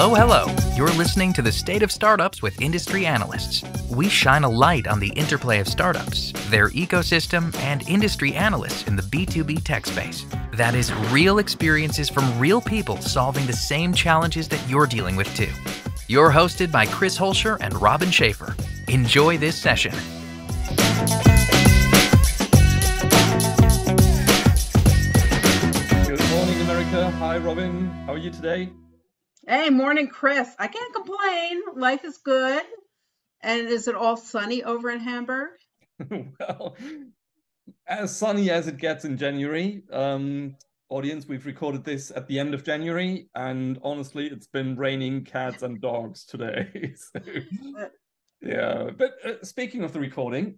Hello, hello. You're listening to the State of Startups with industry analysts. We shine a light on the interplay of startups, their ecosystem, and industry analysts in the B2B tech space. That is real experiences from real people solving the same challenges that you're dealing with too. You're hosted by Chris Holscher and Robin Schaefer. Enjoy this session. Good morning, America. Hi, Robin. How are you today? Hey, morning, Chris. I can't complain. Life is good. And is it all sunny over in Hamburg? Well, as sunny as it gets in January. Audience, we've recorded this at the end of January. And honestly, it's been raining cats and dogs today. So, yeah. But speaking of the recording,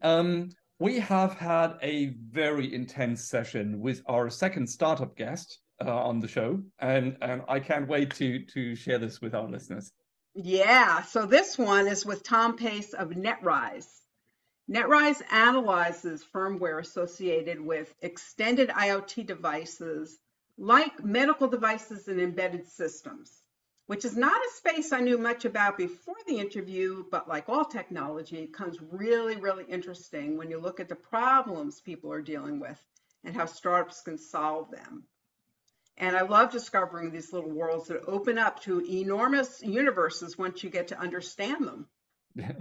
we have had a very intense session with our second startup guest on the show, and I can't wait to share this with our listeners. Yeah, so this one is with Tom Pace of NetRise. NetRise analyzes firmware associated with extended IoT devices like medical devices and embedded systems, which is not a space I knew much about before the interview, but like all technology, it comes really, really interesting when you look at the problems people are dealing with and how startups can solve them. And I love discovering these little worlds that open up to enormous universes once you get to understand them. Yeah.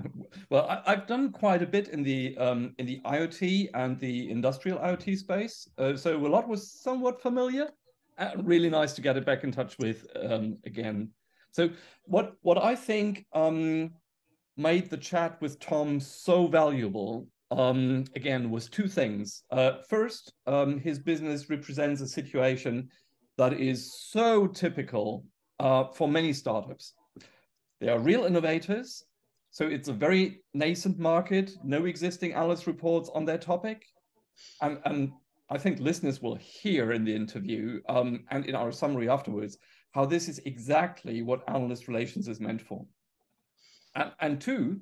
Well, I've done quite a bit in the IoT and the industrial IoT space. So a lot was somewhat familiar and really nice to get it back in touch with again. So what I think made the chat with Tom so valuable again was two things. First, his business represents a situation that is so typical for many startups. They are real innovators, so it's a very nascent market, no existing analyst reports on their topic. And I think listeners will hear in the interview and in our summary afterwards how this is exactly what analyst relations is meant for. And two,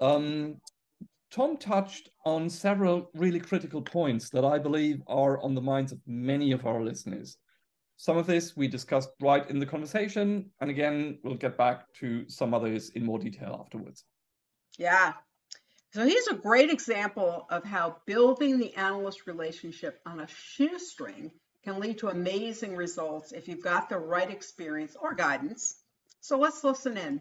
Tom touched on several really critical points that I believe are on the minds of many of our listeners. Some of this we discussed right in the conversation, and again, we'll get back to some others in more detail afterwards. Yeah, so here's a great example of how building the analyst relationship on a shoestring can lead to amazing results if you've got the right experience or guidance. So let's listen in.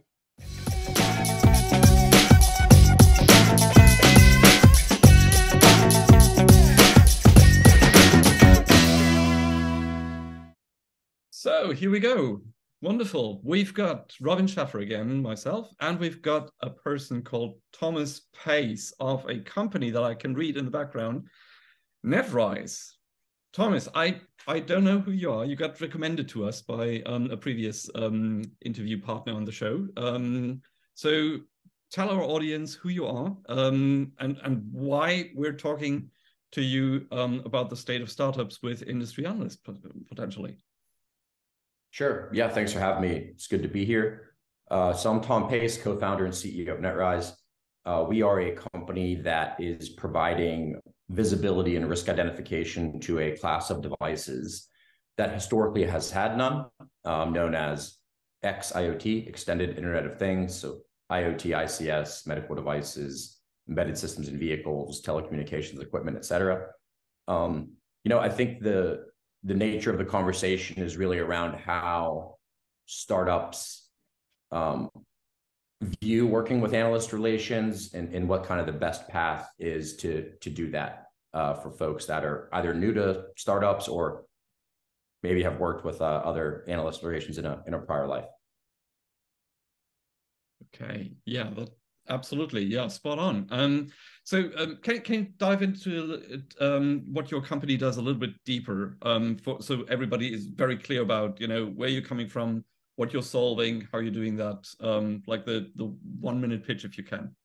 So here we go. Wonderful. We've got Robin Schaefer again, myself, and we've got a person called Thomas Pace of a company that I can read in the background, NetRise. Thomas, I don't know who you are. You got recommended to us by a previous interview partner on the show. So tell our audience who you are and why we're talking to you about the state of startups with industry analysts potentially. Sure. Yeah, thanks for having me. It's good to be here. So I'm Tom Pace, co-founder and CEO of NetRise. We are a company that is providing visibility and risk identification to a class of devices that historically has had none, known as XIoT, Extended Internet of Things. So IoT, ICS, medical devices, embedded systems in vehicles, telecommunications equipment, et cetera. You know, I think the nature of the conversation is really around how startups view working with analyst relations and what kind of the best path is to do that for folks that are either new to startups or maybe have worked with other analyst relations in a prior life. Okay. Yeah. Absolutely. Yeah, spot on. So can you dive into what your company does a little bit deeper so everybody is very clear about, you know, where you're coming from, what you're solving, how you're doing that, like the 1 minute pitch if you can.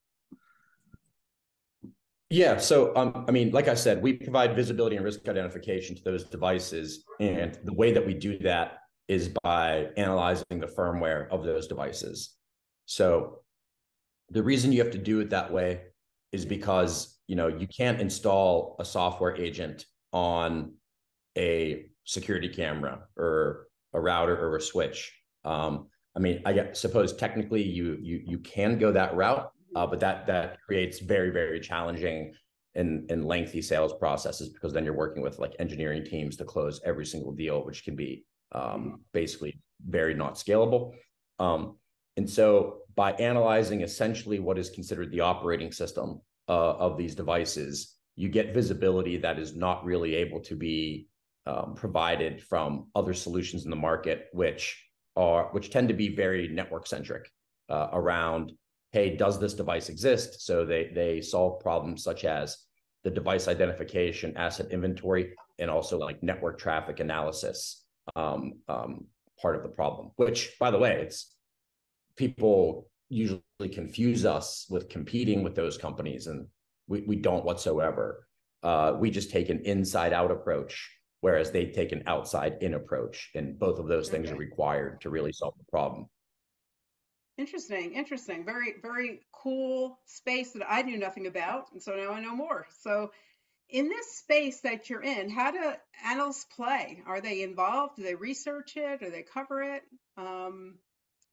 Yeah. So, I mean, like I said, we provide visibility and risk identification to those devices. And the way that we do that is by analyzing the firmware of those devices. So the reason you have to do it that way is because, you know, you can't install a software agent on a security camera or a router or a switch. I mean, I suppose technically you can go that route, but that creates very, very challenging and lengthy sales processes, because then you're working with like engineering teams to close every single deal, which can be basically very not scalable. And so by analyzing essentially what is considered the operating system of these devices, you get visibility that is not really able to be provided from other solutions in the market, which tend to be very network centric around, hey, does this device exist? So they solve problems such as the device identification, asset inventory, and also like network traffic analysis part of the problem, which, by the way, it's people usually confuse us with competing with those companies, and we don't whatsoever. We just take an inside out approach, whereas they take an outside in approach, and both of those things are required to really solve the problem. Interesting. Very, very cool space that I knew nothing about. And so now I know more. So in this space that you're in, how do analysts play? Are they involved? Do they research it? Do they cover it?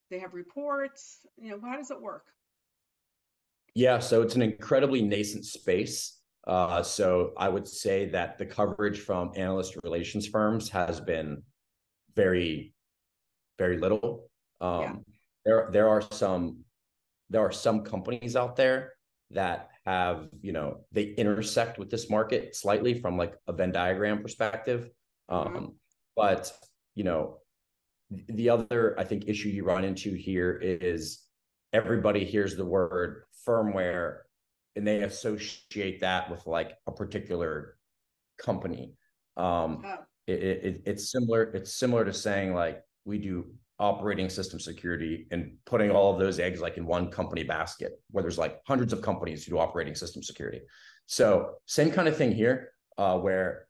They have reports? You know, how does it work? Yeah, so it's an incredibly nascent space. So I would say that the coverage from analyst relations firms has been very, very little. There are some companies out there that have, you know, they intersect with this market slightly from like a Venn diagram perspective. But, you know, the other, I think, issue you run into here is everybody hears the word firmware and they associate that with like a particular company. It's similar to saying like we do operating system security and putting all of those eggs like in one company basket, where there's like hundreds of companies who do operating system security. So same kind of thing here, where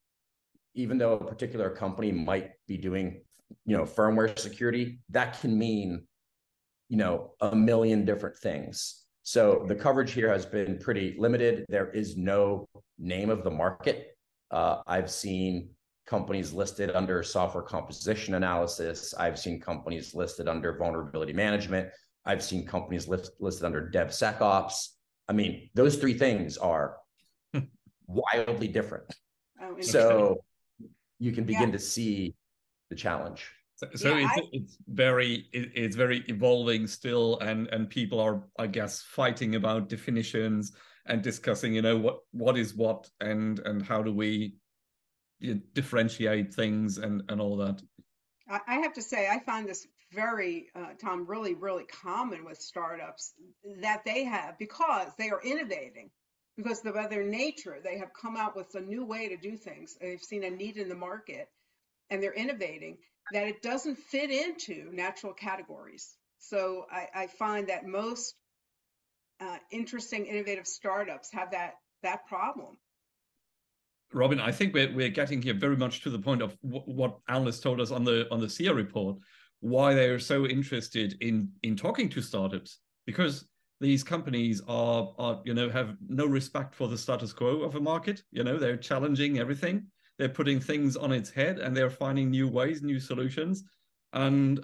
even though a particular company might be doing, you know, firmware security, that can mean, you know, a million different things. So the coverage here has been pretty limited. There is no name of the market. I've seen companies listed under software composition analysis. I've seen companies listed under vulnerability management. I've seen companies listed under DevSecOps. I mean, those three things are wildly different. Oh, so you can begin to see the challenge. So it's very evolving still, and people are, I guess, fighting about definitions and discussing, you know, what is what, and how do we differentiate things and all that. I have to say, I find this very, Tom, really, really common with startups that they have, because they are innovating, because by their nature, they have come out with a new way to do things. They've seen a need in the market and they're innovating, that it doesn't fit into natural categories. So I find that most interesting, innovative startups have that problem. Robin, I think we're getting here very much to the point of what analysts told us on the SIA report, why they are so interested in talking to startups, because these companies are, you know, have no respect for the status quo of a market. You know, they're challenging everything. They're putting things on its head, and they're finding new ways, new solutions. And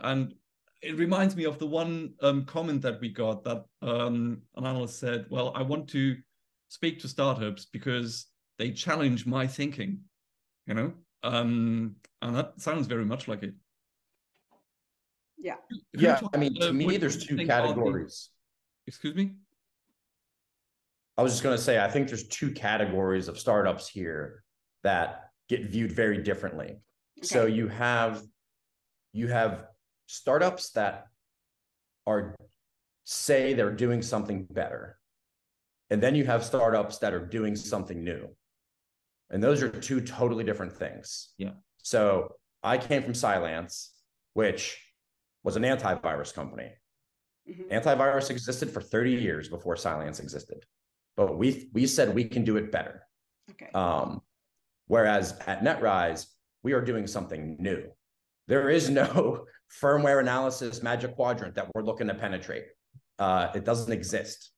it reminds me of the one comment that we got, that an analyst said, well, I want to speak to startups because they challenge my thinking, you know? And that sounds very much like it. Yeah. I mean, to me, there's two categories. Excuse me? I was just going to say, I think there's two categories of startups here that get viewed very differently. Okay. So you have startups that say they're doing something better. And then you have startups that are doing something new. And those are two totally different things. Yeah. So I came from Cylance, which was an antivirus company. Mm-hmm. Antivirus existed for 30 years before Cylance existed, but we said we can do it better. Okay. Whereas at NetRise, we are doing something new. There is no firmware analysis magic quadrant that we're looking to penetrate. It doesn't exist.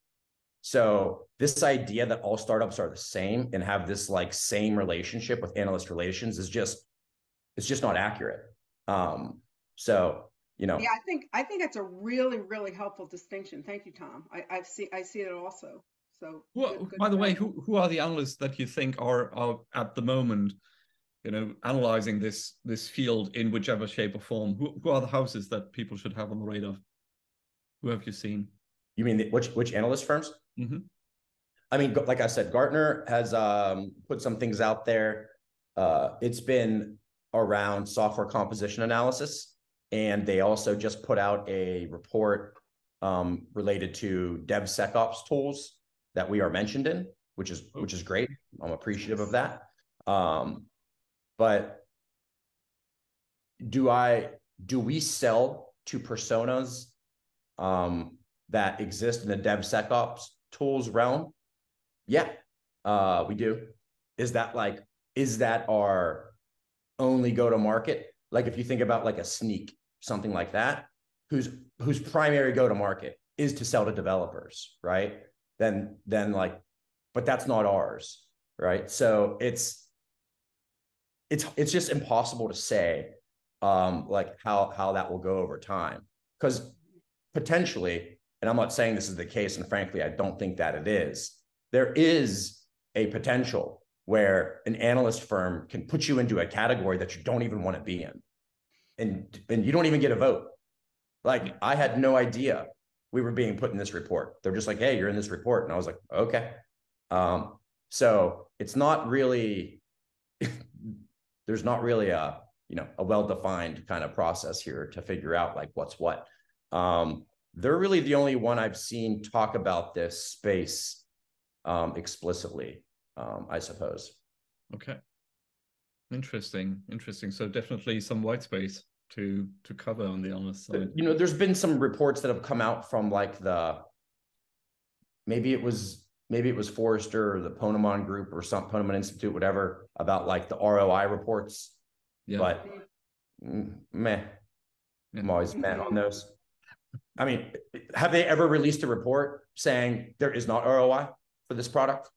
So this idea that all startups are the same and have this like same relationship with analyst relations is just not accurate. So you know. Yeah, I think it's a really, really helpful distinction. Thank you, Tom. I see it also. So, well, good by the way, who are the analysts that you think are at the moment, you know, analyzing this field in whichever shape or form? Who are the houses that people should have on the radar? Who have you seen? You mean which analyst firms? Mm-hmm. I mean, like I said, Gartner has put some things out there. It's been around software composition analysis, and they also just put out a report related to DevSecOps tools that we are mentioned in, which is great. I'm appreciative of that. But do we sell to personas that exist in the DevSecOps tools realm? Yeah, we do. Is that our only go-to-market? Like if you think about like a Sneak, something like that, whose primary go-to-market is to sell to developers, right? Then like, but that's not ours, right? So it's just impossible to say like how that will go over time, because potentially, and I'm not saying this is the case, and frankly, I don't think that it is. There is a potential where an analyst firm can put you into a category that you don't even want to be in, and you don't even get a vote. Like I had no idea we were being put in this report. They're just like, hey, you're in this report. And I was like, okay. So it's not really, there's not really a, you know, a well-defined kind of process here to figure out like what's what. They're really the only one I've seen talk about this space explicitly, I suppose. Okay. Interesting. So definitely some white space to cover on the analyst side. You know, there's been some reports that have come out from like the, maybe it was Forrester or the Ponemon group or some Ponemon Institute, whatever, about like the ROI reports. Yeah. But meh, yeah. I'm always mad on those. I mean, have they ever released a report saying there is not ROI for this product?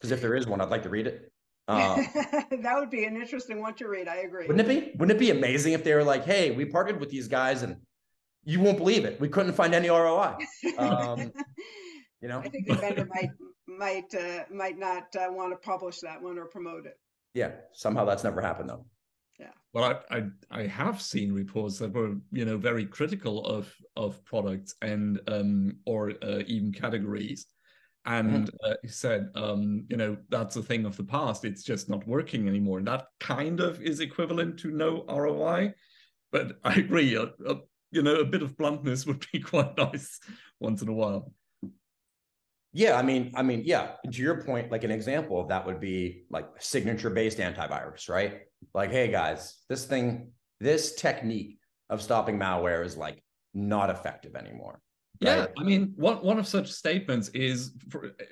Because if there is one, I'd like to read it. That would be an interesting one to read. I agree. Wouldn't it be amazing if they were like, hey, we partnered with these guys and you won't believe it, we couldn't find any ROI. You know, I think the vendor might not want to publish that one or promote it. Yeah, somehow that's never happened though. Yeah. Well, I have seen reports that were, you know, very critical of products and or even categories. And he said, you know, that's a thing of the past. It's just not working anymore. And that kind of is equivalent to no ROI. But I agree, you know, a bit of bluntness would be quite nice once in a while. Yeah, I mean, yeah, to your point, like an example of that would be like signature-based antivirus, right? Like, hey, guys, this technique of stopping malware is like not effective anymore. Yeah, I mean, one of such statements is,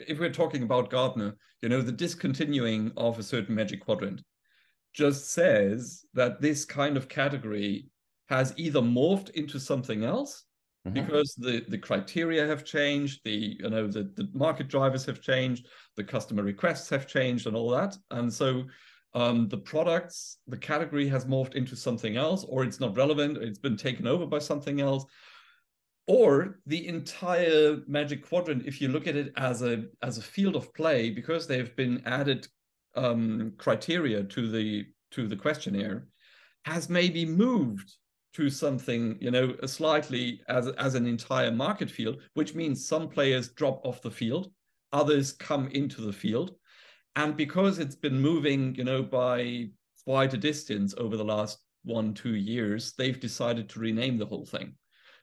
if we're talking about Gartner, you know, the discontinuing of a certain Magic Quadrant just says that this kind of category has either morphed into something else, mm-hmm. because the criteria have changed, the market drivers have changed, the customer requests have changed and all that. And so the category has morphed into something else, or it's not relevant, it's been taken over by something else. Or the entire Magic Quadrant, if you look at it as a field of play, because they have been added criteria to the questionnaire, has maybe moved to something, you know, slightly as an entire market field, which means some players drop off the field, others come into the field. And because it's been moving, you know, by quite a distance over the last 1-2 years, they've decided to rename the whole thing.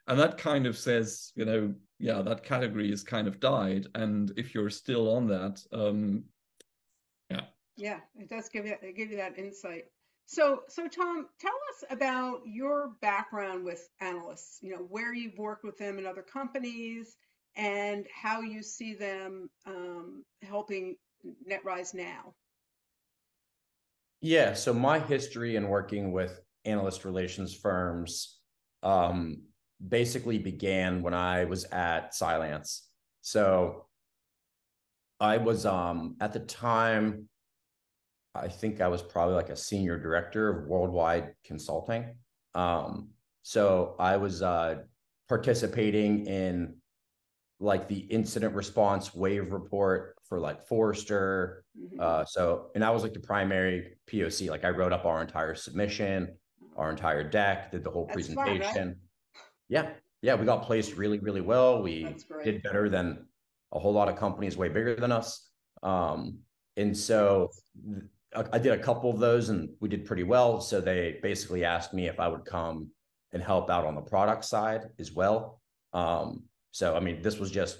And that kind of says, you know, yeah, that category is kind of died. And if you're still on that, yeah. Yeah, it does give you that insight. So Tom, tell us about your background with analysts, you know, where you've worked with them in other companies and how you see them helping NetRise now. Yeah, so my history in working with analyst relations firms, basically began when I was at Cylance. So I was, at the time, I think I was probably like a senior director of worldwide consulting. So I was participating in like the incident response wave report for like Forrester. And I was like the primary POC. Like I wrote up our entire submission, our entire deck, did the whole presentation. Fun, right? Yeah. We got placed really, really well. We did better than a whole lot of companies way bigger than us. And so I did a couple of those and we did pretty well. So they basically asked me if I would come and help out on the product side as well. So, I mean, this was just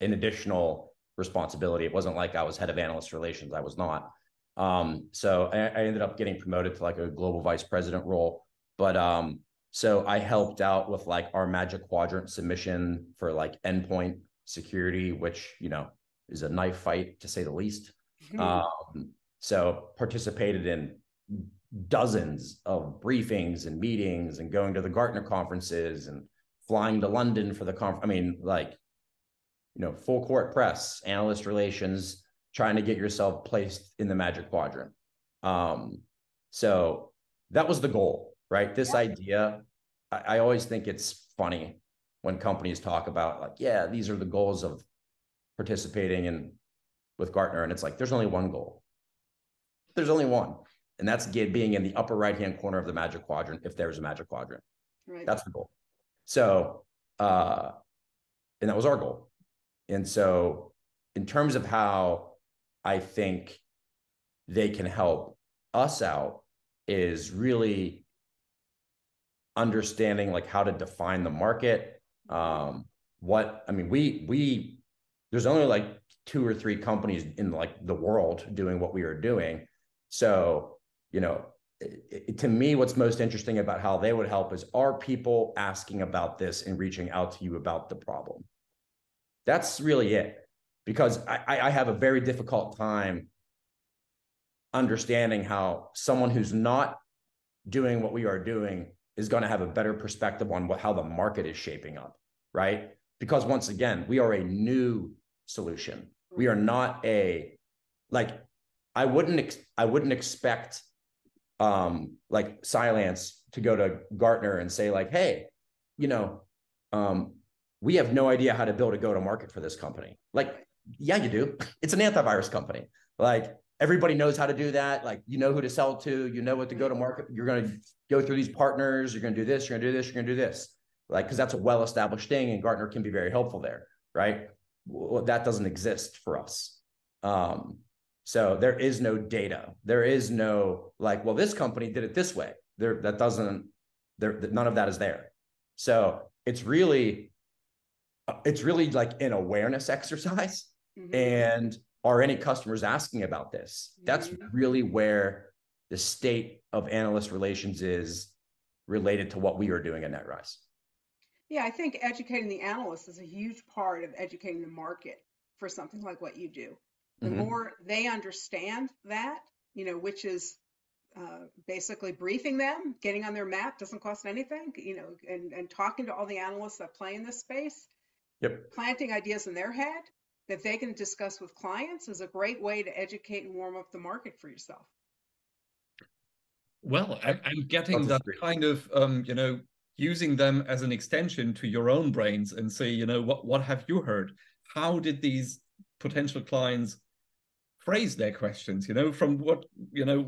an additional responsibility. It wasn't like I was head of analyst relations. I was not. So I ended up getting promoted to like a global vice president role. But so I helped out with like our magic quadrant submission for like endpoint security, which, you know, is a knife fight to say the least. So participated in dozens of briefings and meetings and going to the Gartner conferences and flying to London for the conference. I mean, like, you know, full court press, analyst relations, trying to get yourself placed in the magic quadrant. So that was the goal, right? This idea, I always think it's funny when companies talk about like, yeah, these are the goals of participating in with Gartner. And it's like, there's only one goal. There's only one. And that's being in the upper right-hand corner of the magic quadrant, if there's a magic quadrant. Right. That's the goal. So, and that was our goal. And so in terms of how I think they can help us out is really understanding like how to define the market. There's only like 2 or 3 companies in like the world doing what we are doing. So, you know, to me, what's most interesting about how they would help is, are people asking about this and reaching out to you about the problem? That's really it. Because I have a very difficult time understanding how someone who's not doing what we are doing is going to have a better perspective on how the market is shaping up, right? Because once again, we are a new solution. We are not I wouldn't expect like Cylance to go to Gartner and say like, hey, you know, we have no idea how to build a go-to-market for this company. Like, yeah, you do. It's an antivirus company. Like everybody knows how to do that. Like, you know who to sell to, you know what to go-to-market. You're going to go through these partners. You're going to do this, you're going to do this, you're going to do this. Like, because that's a well-established thing and Gartner can be very helpful there, right? Well, that doesn't exist for us. So there is no data. There is no like, well, this company did it this way. None of that is there. So it's really like an awareness exercise. And are any customers asking about this? That's really where the state of analyst relations is related to what we are doing at NetRise. Yeah, I think educating the analysts is a huge part of educating the market for something like what you do. The more they understand that, you know, which is basically briefing them, getting on their map, doesn't cost anything, you know, and talking to all the analysts that play in this space, planting ideas in their head that they can discuss with clients is a great way to educate and warm up the market for yourself. Well, I'm getting that kind of, you know, using them as an extension to your own brains and say, you know, what have you heard? How did these potential clients phrase their questions, you know, from what, you know,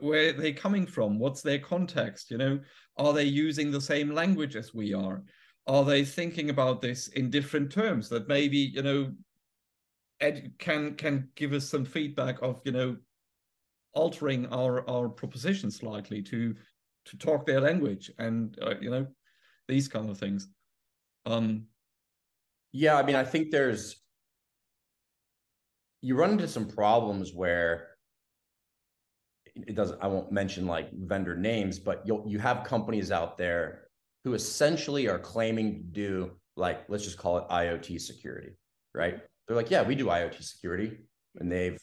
where are they coming from? What's their context? You know, are they using the same language as we are? Are they thinking about this in different terms that maybe, you know, can give us some feedback of, you know, altering our proposition slightly to talk their language and, you know, these kind of things. Yeah, I mean, I think you run into some problems where it doesn't, I won't mention like vendor names, but you have companies out there who essentially are claiming to do like, let's just call it IoT security, right? They're like, yeah, we do IoT security. And they've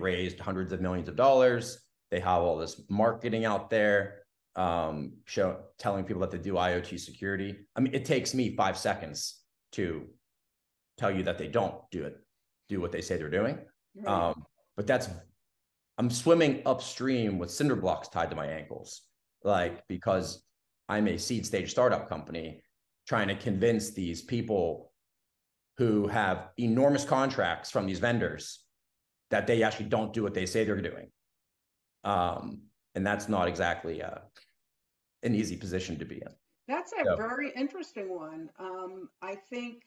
raised hundreds of millions of dollars. They have all this marketing out there, telling people that they do IoT security. I mean, it takes me 5 seconds to tell you that they don't do what they say they're doing. But I'm swimming upstream with cinder blocks tied to my ankles, like, because I'm a seed stage startup company trying to convince these people who have enormous contracts from these vendors that they actually don't do what they say they're doing. And that's not exactly an easy position to be in. That's a very interesting one. I think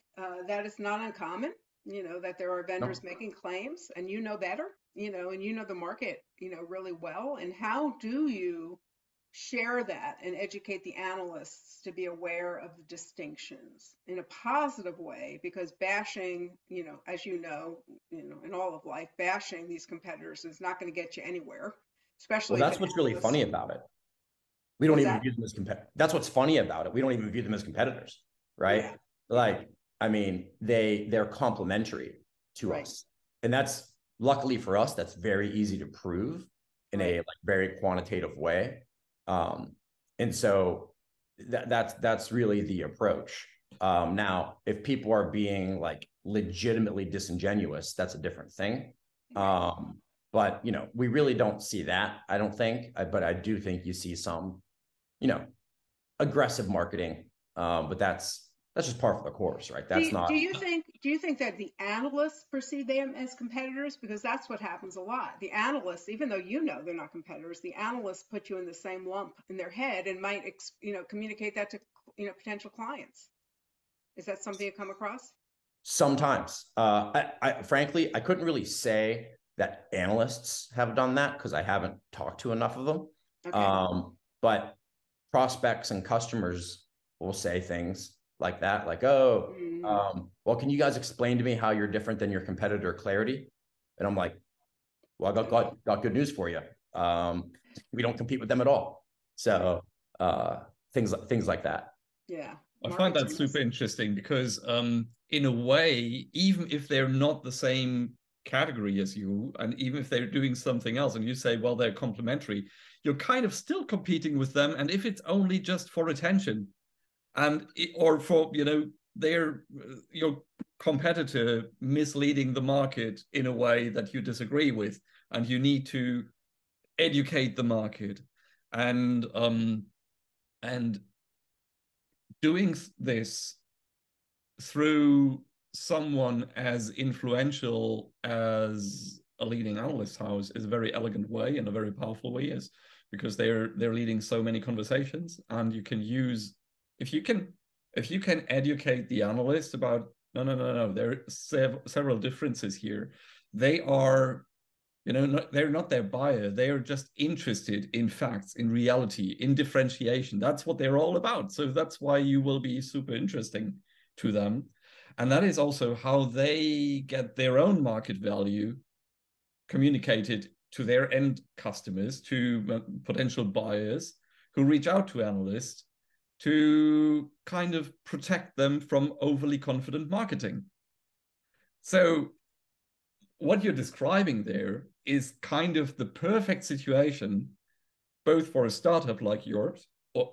that is not uncommon, you know, that there are vendors making claims, and you know better, you know, and you know the market, you know, really well. And how do you share that and educate the analysts to be aware of the distinctions in a positive way? Because bashing, you know, as you know, in all of life, bashing these competitors is not going to get you anywhere, especially. Well, that's what's really funny about it. We don't even view them as competitors. That's what's funny about it. We don't even view them as competitors, right? Yeah. Like, I mean, they're complementary to us. And that's, luckily for us, that's very easy to prove in a like very quantitative way. And so that's really the approach. Now, if people are being like legitimately disingenuous, that's a different thing. But, you know, we really don't see that, I don't think, but I do think you see some, you know, aggressive marketing, but that's just par for the course, right? That's do you think that the analysts perceive them as competitors? Because that's what happens a lot. The analysts, even though you know they're not competitors, the analysts put you in the same lump in their head and might, you know, communicate that to, you know, potential clients. Is that something you come across? Sometimes. I frankly, I couldn't really say that analysts have done that because I haven't talked to enough of them. Okay. But prospects and customers will say things like that, like, oh, well, can you guys explain to me how you're different than your competitor Clarity? And I'm like, well, I got good news for you. We don't compete with them at all. So things like that. Yeah. I find that super interesting because in a way, even if they're not the same category as you, and even if they're doing something else and you say, well, they're complementary, you're kind of still competing with them. And if it's only just for attention and or for, you know, they're your competitor misleading the market in a way that you disagree with, and you need to educate the market and doing this through someone as influential as a leading analyst house is a very elegant way and a very powerful way, is because they're leading so many conversations, and you can use, if you can educate the analyst about no, there are several differences here. They are, you know, they're not their buyer. They are just interested in facts, in reality, in differentiation. That's what they're all about. So that's why you will be super interesting to them. And that is also how they get their own market value communicated to their end customers, to potential buyers who reach out to analysts to kind of protect them from overly confident marketing. So what you're describing there is kind of the perfect situation, both for a startup like yours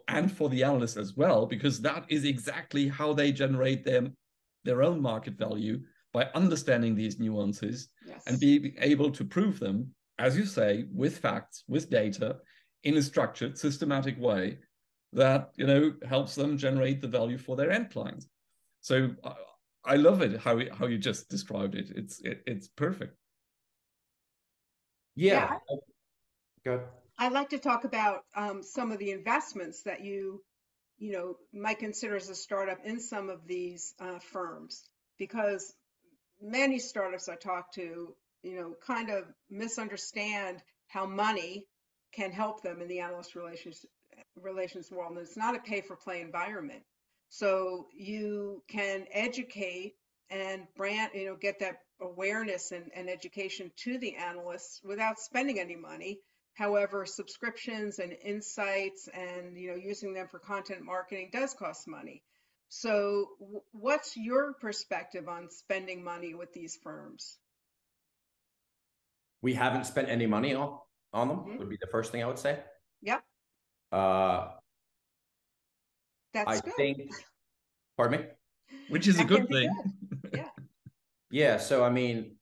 and for the analysts as well, because that is exactly how they generate their own market value, by understanding these nuances and being able to prove them, as you say, with facts, with data, in a structured, systematic way that, you know, helps them generate the value for their end clients. So I love it how you just described it. It's perfect. Yeah. Go ahead. I'd like to talk about some of the investments that you know, might consider as a startup in some of these firms, because many startups I talk to, you know, kind of misunderstand how money can help them in the analyst relations world. And it's not a pay for play environment. So you can educate and brand, you know, get that awareness and education to the analysts without spending any money. However, subscriptions and insights and, you know, using them for content marketing does cost money. So what's your perspective on spending money with these firms? We haven't spent any money on them, would be the first thing I would say. Yep. I think, pardon me? Which is a good thing. Good. Yeah. Yeah, so I mean,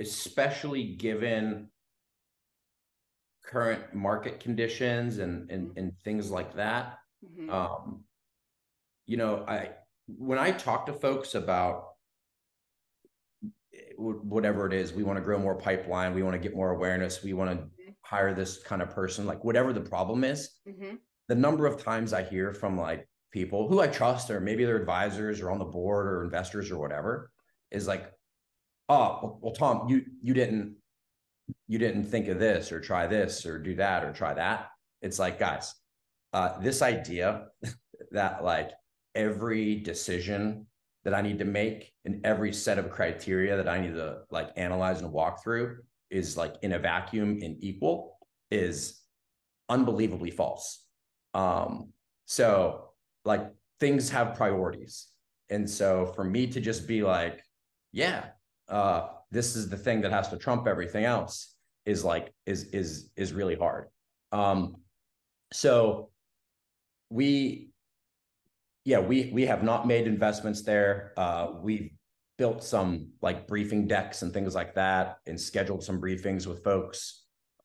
especially given current market conditions and things like that. Mm-hmm. You know, when I talk to folks about whatever it is, we want to grow more pipeline, we want to get more awareness, we want to hire this kind of person, like whatever the problem is, the number of times I hear from like people who I trust, or maybe they're advisors or on the board or investors or whatever, is like, oh, well, Tom, you didn't think of this or try this or do that or try that. It's like, guys, this idea that like every decision that I need to make and every set of criteria that I need to like analyze and walk through is like in a vacuum and equal is unbelievably false. So like things have priorities. And so for me to just be like, yeah, this is the thing that has to trump everything else is like, is really hard. So we have not made investments there. We've built some like briefing decks and things like that and scheduled some briefings with folks.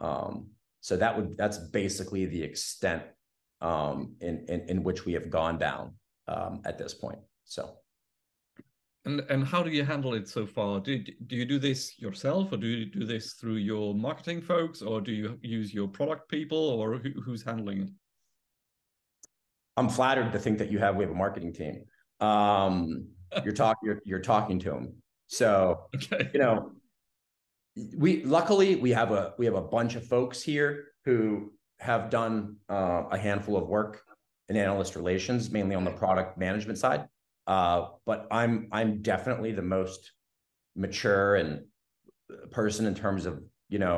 So that's basically the extent in which we have gone down at this point. So. And how do you handle it so far? Do you do this yourself, or do you do this through your marketing folks, or do you use your product people, or who's handling it? I'm flattered to think that we have a marketing team. You're talking to them. So, okay. You know, luckily we have a bunch of folks here who have done a handful of work in analyst relations, mainly on the product management side. But I'm definitely the most mature and person in terms of, you know,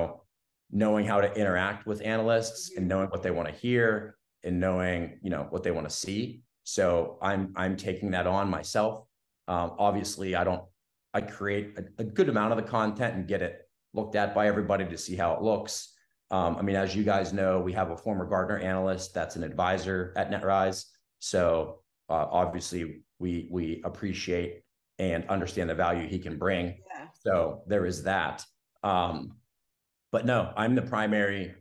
knowing how to interact with analysts and knowing what they want to hear, and knowing, you know, what they want to see. So I'm taking that on myself. Obviously, I create a good amount of the content and get it looked at by everybody to see how it looks. I mean, as you guys know, we have a former Gartner analyst that's an advisor at NetRise. So obviously, we appreciate and understand the value he can bring. Yeah. So there is that. But no, I'm the primary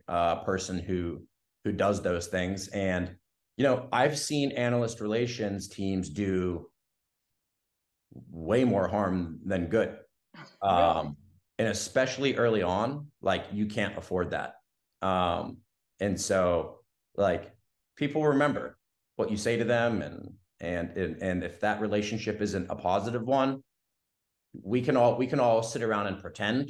person who does those things. And, you know, I've seen analyst relations teams do way more harm than good. And especially early on, like you can't afford that. And so like people remember what you say to them, and if that relationship isn't a positive one, we can all sit around and pretend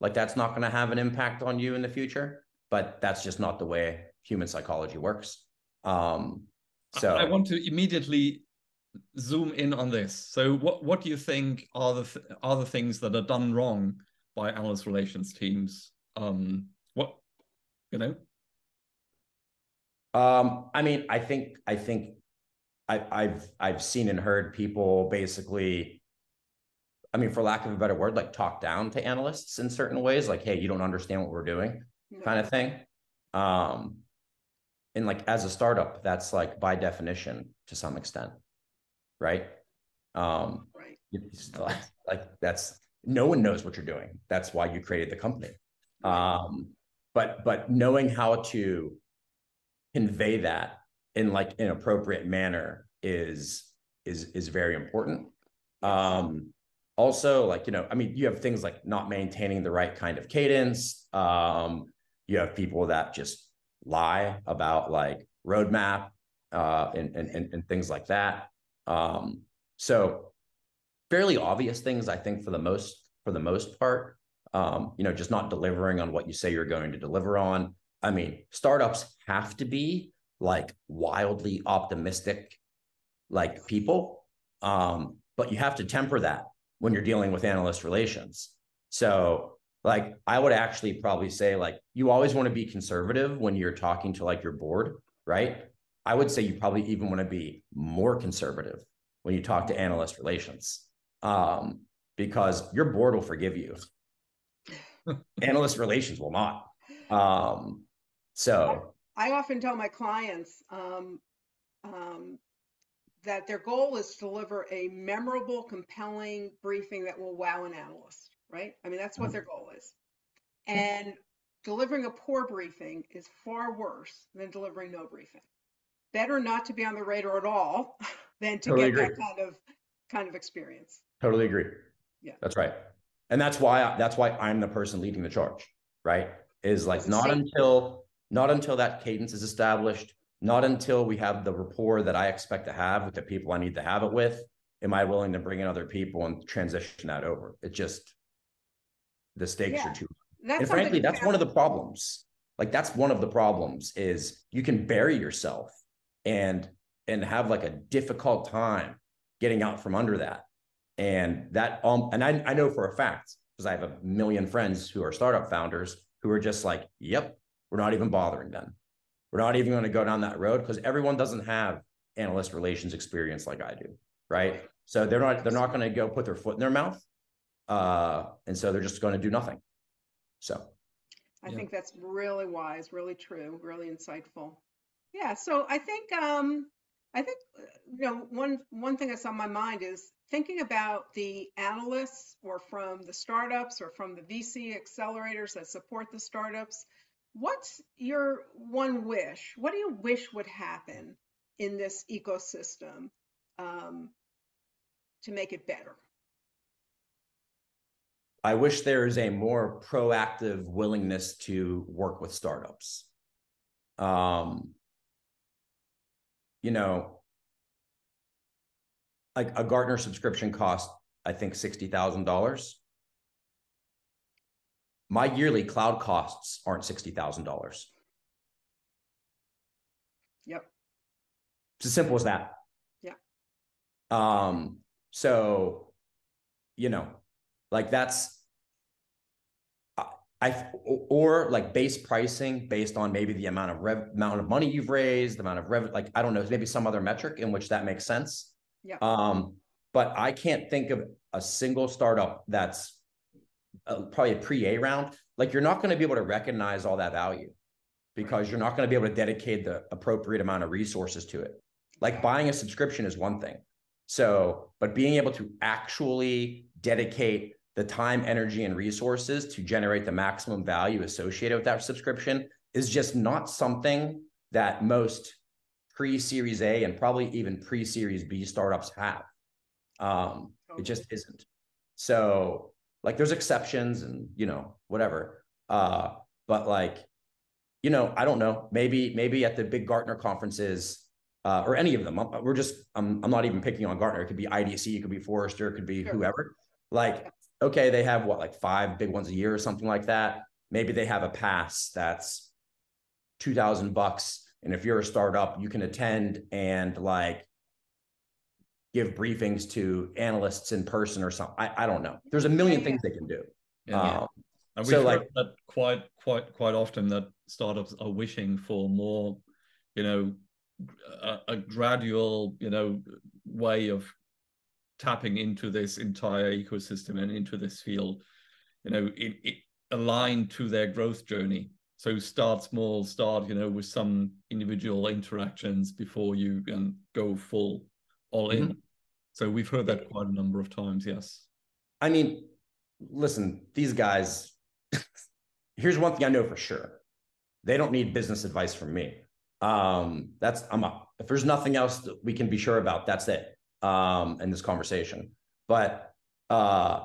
like that's not going to have an impact on you in the future, but that's just not the way human psychology works. So I want to immediately zoom in on this. So what do you think are the things that are done wrong by analyst relations teams? I mean, I've seen and heard people basically, I mean, for lack of a better word, like talk down to analysts in certain ways, like, hey, you don't understand what we're doing, kind of thing. And like as a startup, that's like by definition to some extent, right? Right. Like that's, no one knows what you're doing. That's why you created the company. But knowing how to convey that in like an appropriate manner is very important. Also, like, you know, I mean, you have things like not maintaining the right kind of cadence. You have people that just lie about like roadmap and things like that. So fairly obvious things, I think, for the most part. You know, just not delivering on what you say you're going to deliver on. I mean, startups have to be like wildly optimistic, like people, but you have to temper that when you're dealing with analyst relations. So. Like I would actually probably say like, you always want to be conservative when you're talking to like your board, right? I would say you probably even want to be more conservative when you talk to analyst relations, because your board will forgive you. Analyst relations will not. So I often tell my clients that their goal is to deliver a memorable, compelling briefing that will wow an analyst. Right? I mean, that's what their goal is. And delivering a poor briefing is far worse than delivering no briefing. Better not to be on the radar at all than to totally get agree. That kind of experience. Totally agree. Yeah, that's right. And that's why I'm the person leading the charge, right? Is like not until that cadence is established, not until we have the rapport that I expect to have with the people I need to have it with, am I willing to bring in other people and transition that over. It just, the stakes are too high. And frankly, that's one of the problems. Like that's one of the problems is you can bury yourself and have like a difficult time getting out from under that. And that, and I know for a fact, because I have a million friends who are startup founders who are just like, yep, we're not even bothering them. We're not even going to go down that road because everyone doesn't have analyst relations experience like I do, right? So they're not going to go put their foot in their mouth. And so they're just going to do nothing. So I think that's really wise, really true, really insightful. Yeah. So I think, you know, one thing that's on my mind is thinking about the analysts or from the startups or from the VC accelerators that support the startups. What's your one wish? What do you wish would happen in this ecosystem to make it better? I wish there is a more proactive willingness to work with startups. You know, like a Gartner subscription cost, I think $60,000. My yearly cloud costs aren't $60,000. Yep. It's as simple as that. Yeah. So, you know, like that's, or like base pricing based on maybe the amount of money you've raised, the amount of revenue, like, I don't know, maybe some other metric in which that makes sense. Yeah. But I can't think of a single startup that's probably a pre-A round. Like you're not going to be able to recognize all that value because you're not going to be able to dedicate the appropriate amount of resources to it. Like buying a subscription is one thing. So, but being able to actually dedicate the time, energy, and resources to generate the maximum value associated with that subscription is just not something that most pre-Series A and probably even pre-Series B startups have. It just isn't. So like there's exceptions and, you know, whatever. But like, you know, I don't know, maybe at the big Gartner conferences or any of them, I'm not even picking on Gartner. It could be IDC, it could be Forrester, it could be whoever. Like, okay, they have what, like 5 big ones a year or something like that. Maybe they have a pass that's $2,000. And if you're a startup, you can attend and like give briefings to analysts in person or something. I don't know. There's a million things they can do. Yeah. And we so like that quite often that startups are wishing for more, you know, a gradual, you know, way of tapping into this entire ecosystem and into this field, you know, it aligned to their growth journey. So start small, you know, with some individual interactions before you can go full all in. So we've heard that quite a number of times. Yes. I mean, listen, these guys, here's one thing I know for sure. They don't need business advice from me. If there's nothing else that we can be sure about, that's it. In this conversation, but, I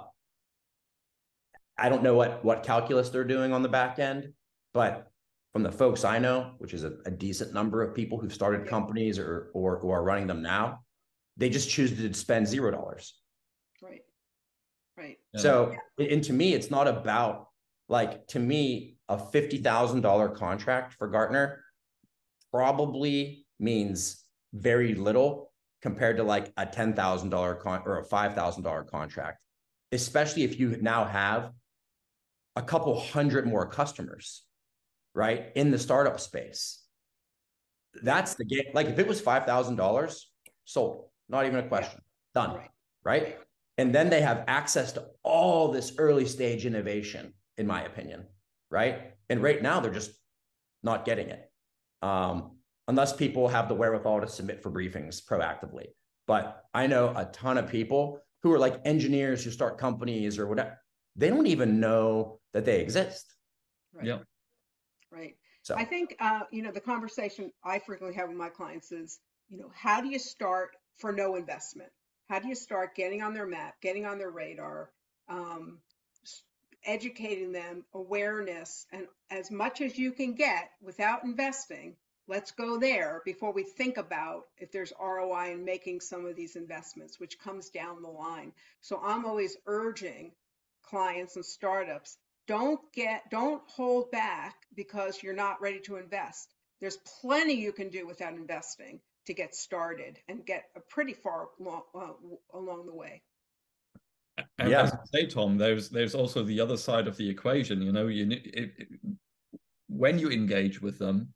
don't know what calculus they're doing on the back end, but from the folks I know, which is a decent number of people who've started companies or who are running them now, they just choose to spend $0. Right. Right. So, and to me, it's not about like, to me, a $50,000 contract for Gartner probably means very little compared to like a $10,000 or a $5,000 contract, especially if you now have a couple hundred more customers, right? In the startup space, that's the game. Like if it was $5,000 sold, not even a question, done, right? And then they have access to all this early stage innovation, in my opinion, right? And right now they're just not getting it. Unless people have the wherewithal to submit for briefings proactively. But I know a ton of people who are like engineers who start companies or whatever. They don't even know that they exist. Right. Yeah. right? So I think, the conversation I frequently have with my clients is, how do you start for no investment? How do you start getting on their map, getting on their radar, educating them, awareness, and as much as you can get without investing, let's go there before we think about if there's ROI in making some of these investments, which comes down the line. So I'm always urging clients and startups, don't hold back because you're not ready to invest. There's plenty you can do without investing to get started and get a pretty far along the way. And yeah, as I say, Tom, there's also the other side of the equation. When you engage with them,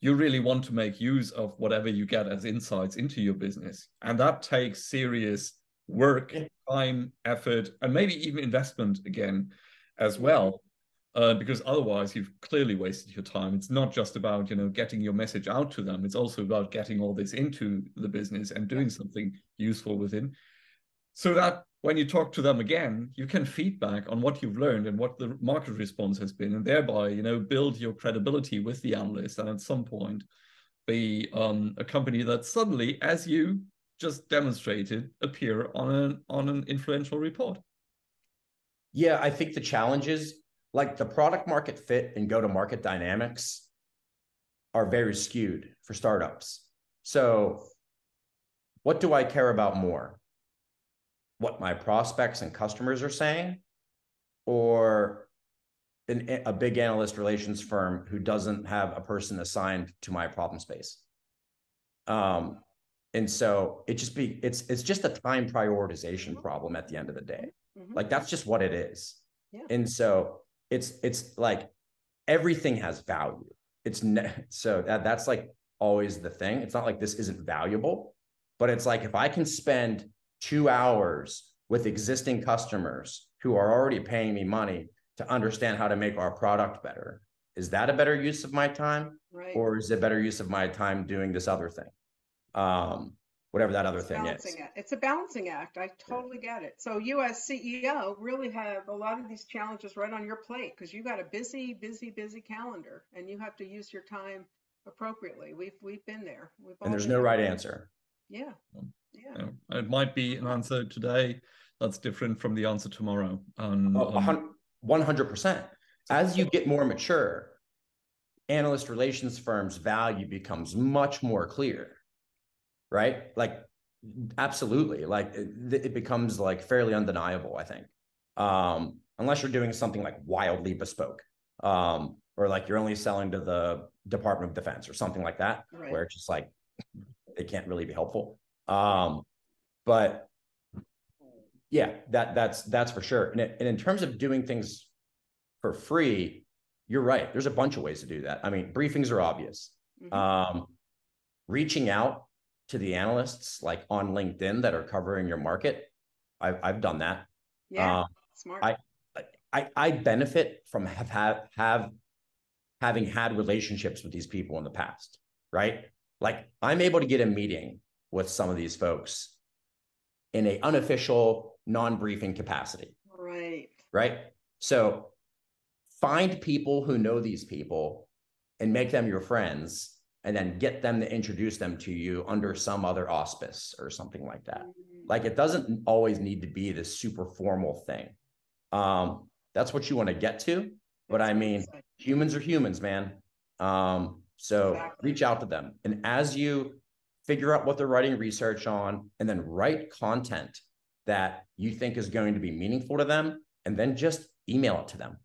you really want to make use of whatever you get as insights into your business. And that takes serious work, time, effort, and maybe even investment again as well, because otherwise you've clearly wasted your time. It's not just about, getting your message out to them. It's also about getting all this into the business and doing something useful within, so that when you talk to them again, you can feedback on what you've learned and what the market response has been, and thereby, build your credibility with the analyst, and at some point be a company that suddenly, as you just demonstrated, appear on an influential report. Yeah, I think the challenges, like the product market fit and go-to-market dynamics, are very skewed for startups. So what do I care about more? What my prospects and customers are saying, or a big analyst relations firm who doesn't have a person assigned to my problem space? And so it's just a time prioritization problem at the end of the day. Mm-hmm. Like, that's just what it is. Yeah. And so it's like everything has value. So that's like always the thing. It's not like this isn't valuable, but it's like, if I can spend 2 hours with existing customers who are already paying me money to understand how to make our product better, is that a better use of my time? Right. Or is it better use of my time doing this other thing? Whatever that other thing is. It's a balancing act. I totally get it. So you as CEO really have a lot of these challenges right on your plate, because you got a busy, busy, busy calendar, and you have to use your time appropriately. We've been there. And there's no right answer. Yeah. Yeah. It might be an answer today that's different from the answer tomorrow. 100%. As you get more mature, analyst relations firms' value becomes much more clear, right? Like, absolutely. Like, it becomes like fairly undeniable, I think, unless you're doing something like wildly bespoke, or like you're only selling to the Department of Defense or something like that, right, where it's just like, they can't really be helpful. But yeah, that's for sure. And in terms of doing things for free, you're right. There's a bunch of ways to do that. I mean, briefings are obvious. Mm-hmm. Reaching out to the analysts, like on LinkedIn, that are covering your market. I've done that. Yeah, smart. I benefit from having had relationships with these people in the past, right? Like, I'm able to get a meeting with some of these folks in an unofficial, non-briefing capacity. Right. Right. So find people who know these people and make them your friends, and then get them to introduce them to you under some other auspice or something like that. Mm-hmm. Like, it doesn't always need to be this super formal thing. That's what you want to get to. But I mean, humans are humans, man. So exactly. Reach out to them. And as you figure out what they're writing research on, and then write content that you think is going to be meaningful to them, and then just email it to them,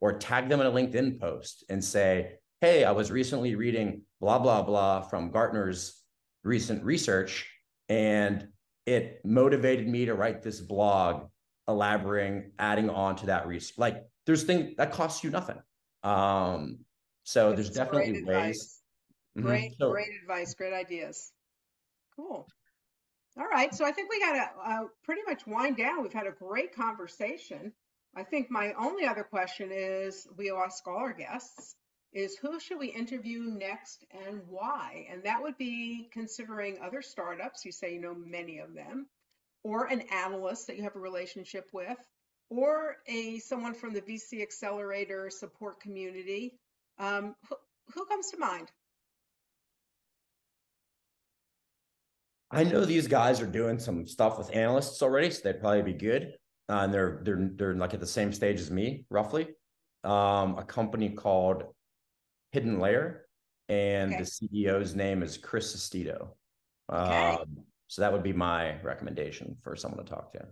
or tag them in a LinkedIn post and say, hey, I was recently reading blah, blah, blah from Gartner's recent research, and it motivated me to write this blog, elaborating, adding on to that research. Like, there's things that costs you nothing. So there's definitely ways. Great, mm-hmm. Great advice, great ideas. Cool. All right, so I think we got to pretty much wind down. We've had a great conversation. I think my only other question is, we ask all our guests, is who should we interview next and why? And that would be considering other startups, you say you know many of them, or an analyst that you have a relationship with, or someone from the VC Accelerator support community, who comes to mind? I know these guys are doing some stuff with analysts already, so they'd probably be good. And they're like at the same stage as me, roughly. A company called Hidden Layer, and okay. The CEO's name is Chris Sestito. Okay. So that would be my recommendation for someone to talk to.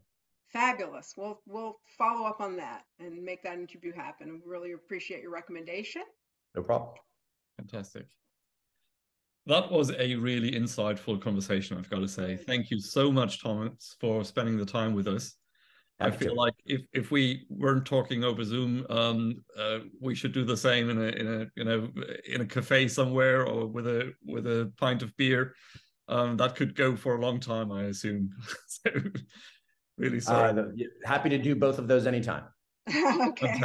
Fabulous. We'll follow up on that and make that interview happen. We really appreciate your recommendation. No problem. Fantastic. That was a really insightful conversation, I've got to say. Thank you so much, Thomas, for spending the time with us. Happy I feel to. Like if we weren't talking over Zoom, we should do the same in a cafe somewhere, or with a pint of beer. That could go for a long time, I assume. So, really sorry. Happy to do both of those anytime. Okay.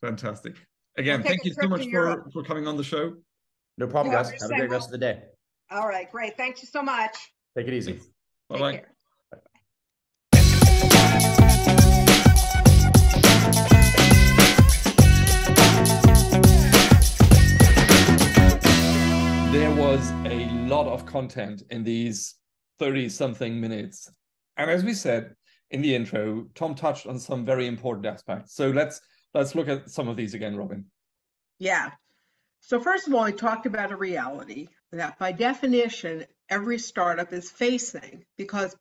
Fantastic. Again, thank you so much for coming on the show. No problem, guys. Have a great rest of the day. All right, great. Thank you so much. Take it easy. Bye-bye. There was a lot of content in these 30-something minutes. And as we said in the intro, Tom touched on some very important aspects. So let's look at some of these again, Robin. Yeah. So first of all, he talked about a reality that by definition, every startup is facing, because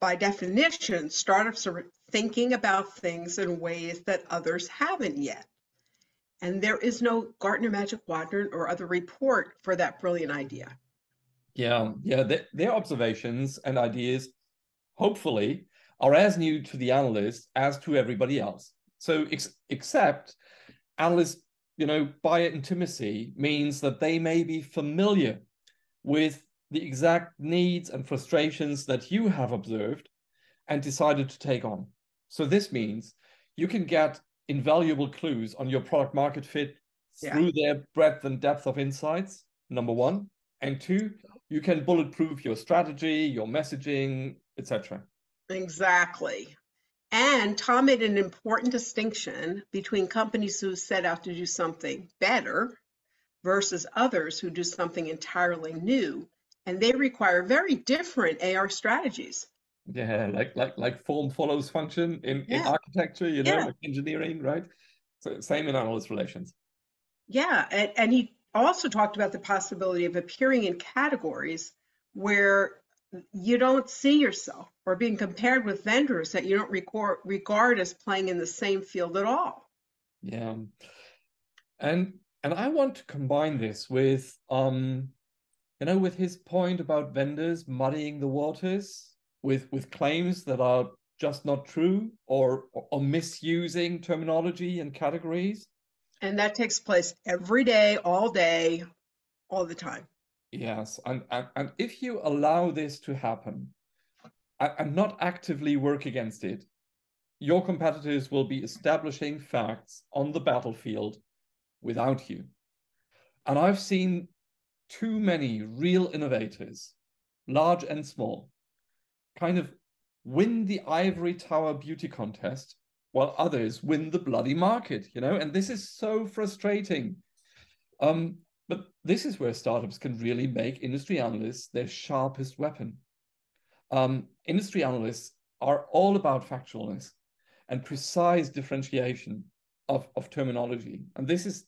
by definition, startups are thinking about things in ways that others haven't yet. And there is no Gartner Magic Quadrant or other report for that brilliant idea. Yeah, their observations and ideas, hopefully, are as new to the analyst as to everybody else. So except analysts, buyer intimacy means that they may be familiar with the exact needs and frustrations that you have observed and decided to take on. So this means you can get invaluable clues on your product market fit through their breadth and depth of insights, number one. And two, you can bulletproof your strategy, your messaging, etc. Exactly. And Tom made an important distinction between companies who set out to do something better versus others who do something entirely new, and they require very different AR strategies. Yeah, like form follows function in architecture, like engineering, right? So same in analyst relations. Yeah, and he also talked about the possibility of appearing in categories where you don't see yourself, or being compared with vendors that you don't regard as playing in the same field at all. Yeah. And I want to combine this with, with his point about vendors muddying the waters with claims that are just not true or misusing terminology and categories. And that takes place every day, all the time. Yes, and if you allow this to happen and not actively work against it, your competitors will be establishing facts on the battlefield without you. And I've seen too many real innovators, large and small, kind of win the ivory tower beauty contest while others win the bloody market, and this is so frustrating. But this is where startups can really make industry analysts their sharpest weapon. Industry analysts are all about factualness and precise differentiation of terminology. And this is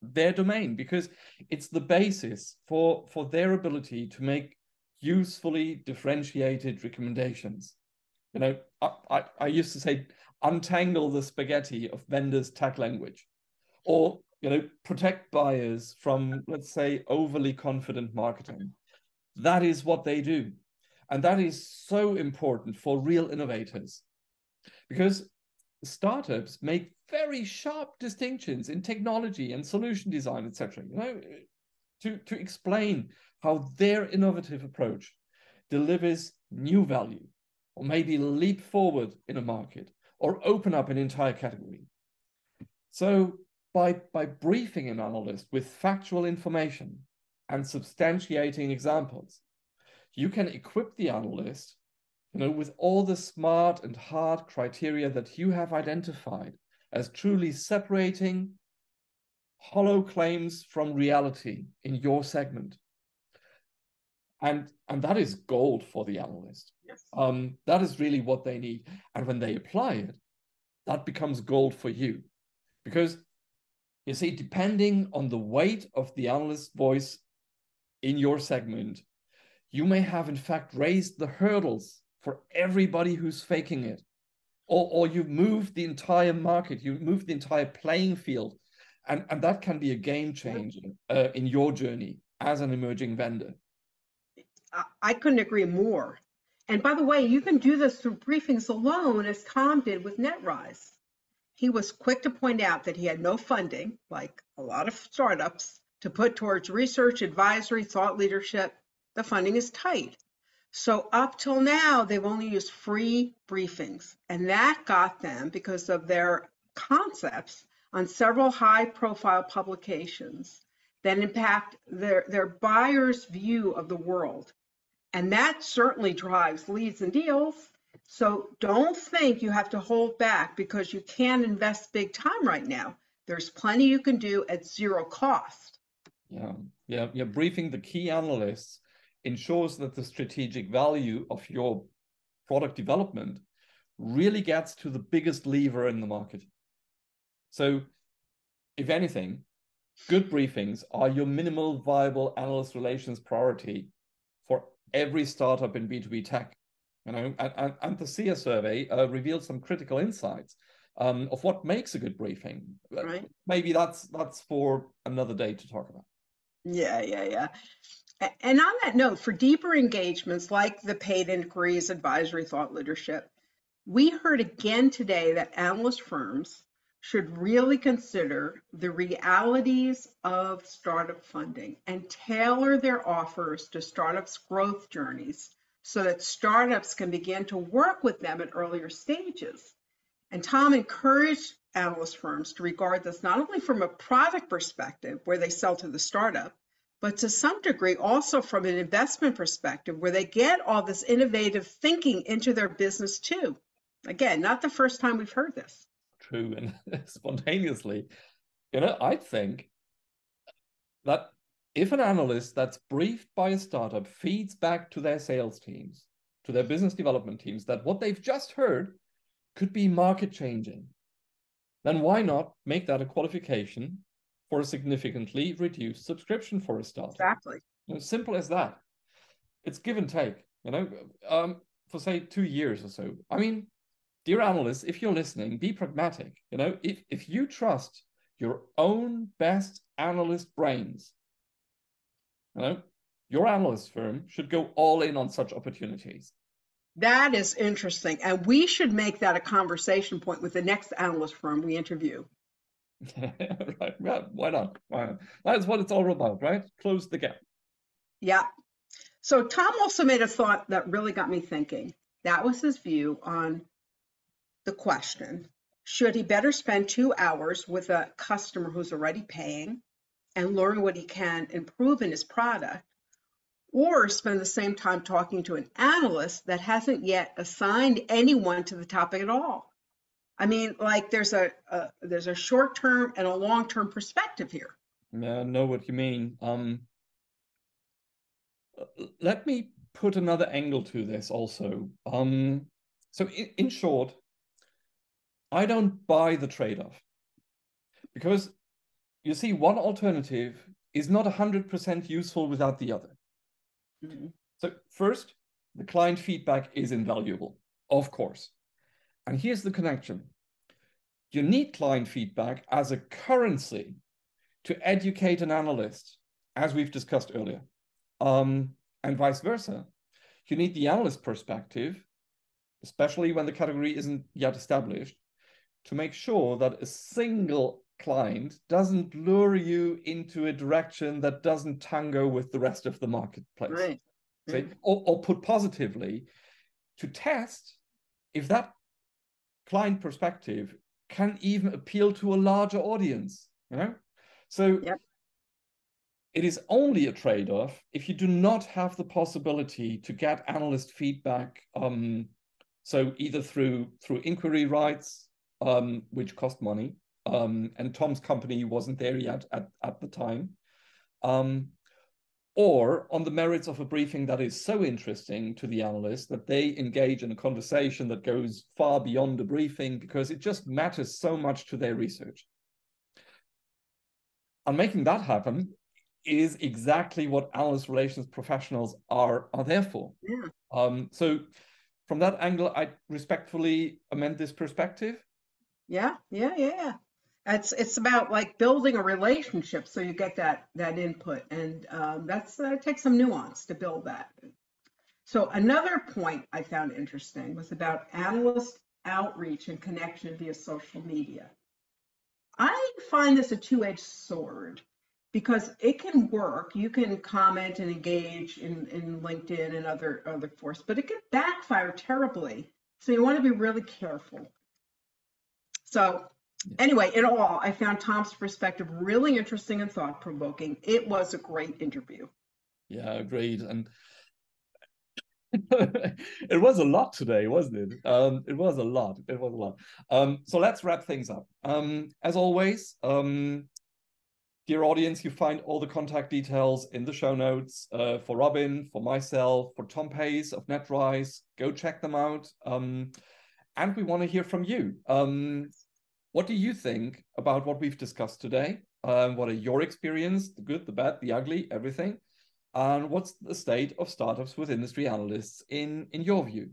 their domain because it's the basis for their ability to make usefully differentiated recommendations. I used to say, untangle the spaghetti of vendors' tech language, or protect buyers from, let's say, overly confident marketing. That is what they do. And that is so important for real innovators, because startups make very sharp distinctions in technology and solution design, etc., to explain how their innovative approach delivers new value, or maybe leap forward in a market, or open up an entire category. So by briefing an analyst with factual information and substantiating examples, you can equip the analyst you know, with all the smart and hard criteria that you have identified as truly separating hollow claims from reality in your segment. And that is gold for the analyst. Yes. That is really what they need. And when they apply it, that becomes gold for you. Because, you see, depending on the weight of the analyst's voice in your segment, you may have, in fact, raised the hurdles for everybody who's faking it. Or you've moved the entire market, you've moved the entire playing field. And that can be a game changer in your journey as an emerging vendor. I couldn't agree more. And by the way, you can do this through briefings alone, as Tom did with NetRise. He was quick to point out that he had no funding, like a lot of startups, to put towards research, advisory, thought leadership. The funding is tight. So up till now, they've only used free briefings. And that got them, because of their concepts, on several high-profile publications that impact their buyer's view of the world. And that certainly drives leads and deals. So don't think you have to hold back because you can invest big time right now. There's plenty you can do at zero cost. Yeah. Briefing the key analysts ensures that the strategic value of your product development really gets to the biggest lever in the market. So if anything, good briefings are your minimal viable analyst relations priority for every startup in B2B tech. You know, and the SSIA survey revealed some critical insights of what makes a good briefing. Right. Maybe that's for another day to talk about. Yeah. And on that note, for deeper engagements like the paid inquiries, advisory, thought leadership, we heard again today that analyst firms should really consider the realities of startup funding and tailor their offers to startups' growth journeys so that startups can begin to work with them at earlier stages. And Tom encouraged analyst firms to regard this not only from a product perspective, where they sell to the startup, but to some degree also from an investment perspective, where they get all this innovative thinking into their business too. Again, not the first time we've heard this. True. And spontaneously, you know, I think that if an analyst that's briefed by a startup feeds back to their sales teams, to their business development teams, that what they've just heard could be market changing, then why not make that a qualification for a significantly reduced subscription for a startup? Exactly. You know, simple as that. It's give and take, you know, for say 2 years or so. I mean, dear analysts, if you're listening, be pragmatic. You know, if you trust your own best analyst brains, you know, your analyst firm should go all in on such opportunities. That is interesting. And we should make that a conversation point with the next analyst firm we interview. Right. Yeah, why not? That's what it's all about, right? Close the gap. Yeah. So Tom also made a thought that really got me thinking. That was his view on the question, should he better spend 2 hours with a customer who's already paying and learn what he can improve in his product, or spend the same time talking to an analyst that hasn't yet assigned anyone to the topic at all? I mean, like there's a short-term and a long-term perspective here. Yeah, I know what you mean. Let me put another angle to this also. So in short, I don't buy the trade-off, because you see, one alternative is not 100% useful without the other. Mm-hmm. So first, the client feedback is invaluable, of course. And here's the connection. You need client feedback as a currency to educate an analyst, as we've discussed earlier, and vice versa. You need the analyst perspective, especially when the category isn't yet established, to make sure that a single client doesn't lure you into a direction that doesn't tango with the rest of the marketplace. Right. So, or put positively, to test if that client perspective can even appeal to a larger audience. You know, so yep. it is only a trade-off if you do not have the possibility to get analyst feedback. So either through inquiry rights, which cost money, and Tom's company wasn't there yet at the time, or on the merits of a briefing that is so interesting to the analyst that they engage in a conversation that goes far beyond the briefing because it just matters so much to their research. And making that happen is exactly what analyst relations professionals are there for. Yeah. So from that angle, I respectfully amend this perspective. Yeah. It's about like building a relationship, so you get that input, and that takes some nuance to build that. So another point I found interesting was about analyst outreach and connection via social media. I find this a two-edged sword because it can work. You can comment and engage in LinkedIn and other forums, but it can backfire terribly. So you want to be really careful. So anyway, in all, I found Tom's perspective really interesting and thought-provoking. It was a great interview. Yeah, agreed. And it was a lot today, wasn't it? It was a lot. So let's wrap things up. As always, dear audience, you find all the contact details in the show notes for Robin, for myself, for Tom Pace of NetRise. Go check them out. And we want to hear from you. What do you think about what we've discussed today? What are your experience, the good, the bad, the ugly, everything? And what's the state of startups with industry analysts in your view?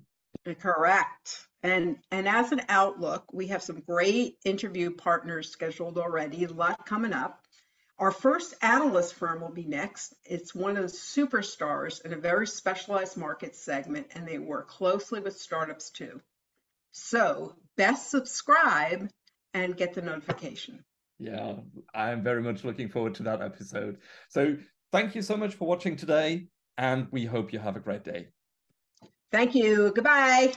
Correct. And as an outlook, we have some great interview partners scheduled already, a lot coming up. Our first analyst firm will be next. It's one of the superstars in a very specialized market segment, and they work closely with startups too. So best subscribe and get the notification. Yeah, I'm very much looking forward to that episode. So thank you so much for watching today, and we hope you have a great day. Thank you. Goodbye.